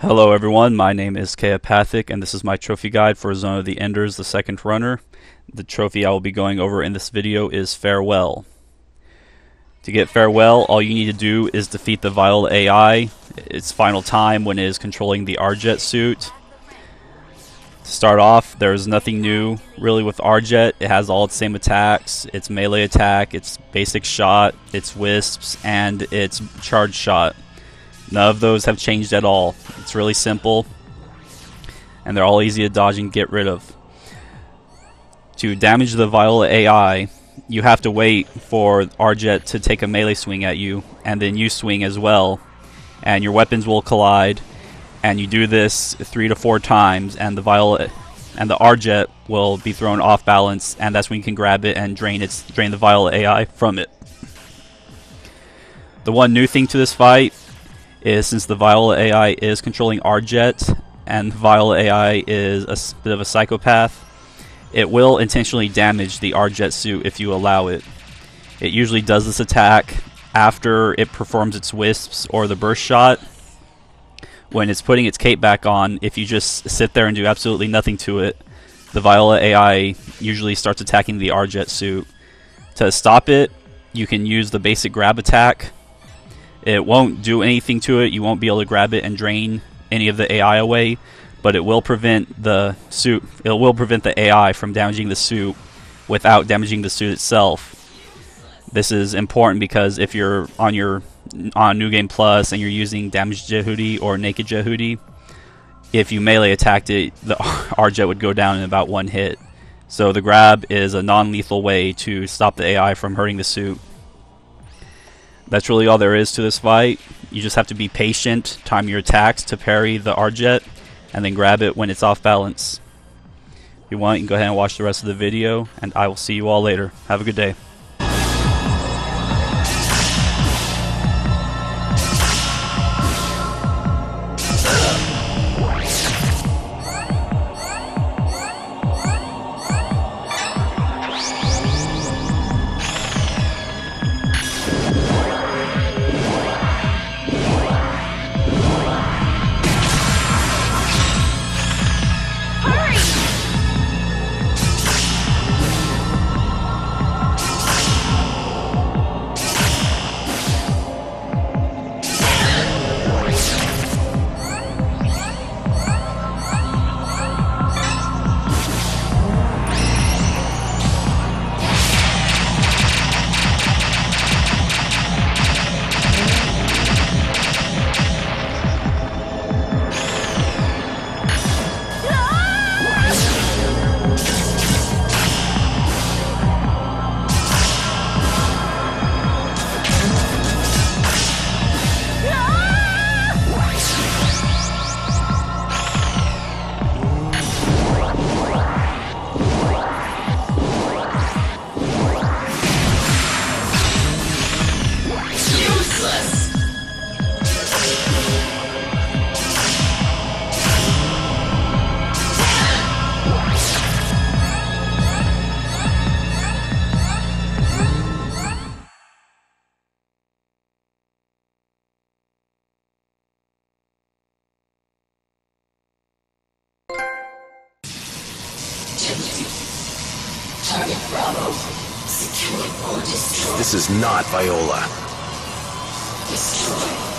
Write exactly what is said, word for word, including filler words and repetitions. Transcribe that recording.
Hello everyone, my name is Kea Pathik and this is my trophy guide for Zone of the Enders, the second runner. The trophy I will be going over in this video is Farewell. To get Farewell, all you need to do is defeat the Viola A I, its final time when it is controlling the Ardjet suit. To start off, there is nothing new really with Ardjet. It has all its same attacks, its melee attack, its basic shot, its wisps, and its charge shot. None of those have changed at all. It's really simple, and they're all easy to dodge and get rid of. To damage the Viola A I, you have to wait for Ardjet to take a melee swing at you, and then you swing as well, and your weapons will collide, and you do this three to four times, and the Viola and the Ardjet will be thrown off balance, and that's when you can grab it and drain its drain the Viola A I from it. The one new thing to this fight is, since the Viola A I is controlling Ardjet, and Viola A I is a bit of a psychopath, it will intentionally damage the Ardjet suit if you allow it. It usually does this attack after it performs its wisps or the burst shot, when it's putting its cape back on. If you just sit there and do absolutely nothing to it, the Viola A I usually starts attacking the Ardjet suit. To stop it, you can use the basic grab attack. It won't do anything to it, you won't be able to grab it and drain any of the A I away, but it will prevent the suit, it will prevent the A I from damaging the suit without damaging the suit itself. This is important because if you're on your on New Game Plus and you're using Damaged Jehuty or Naked Jehuty, if you melee attacked it, the Ardjet would go down in about one hit. So the grab is a non-lethal way to stop the A I from hurting the suit. That's really all there is to this fight. You just have to be patient, time your attacks to parry the Ardjet, and then grab it when it's off balance. If you want, you can go ahead and watch the rest of the video, and I will see you all later. Have a good day. Target Bravo. Secure or destroy. This is not Viola. Destroy.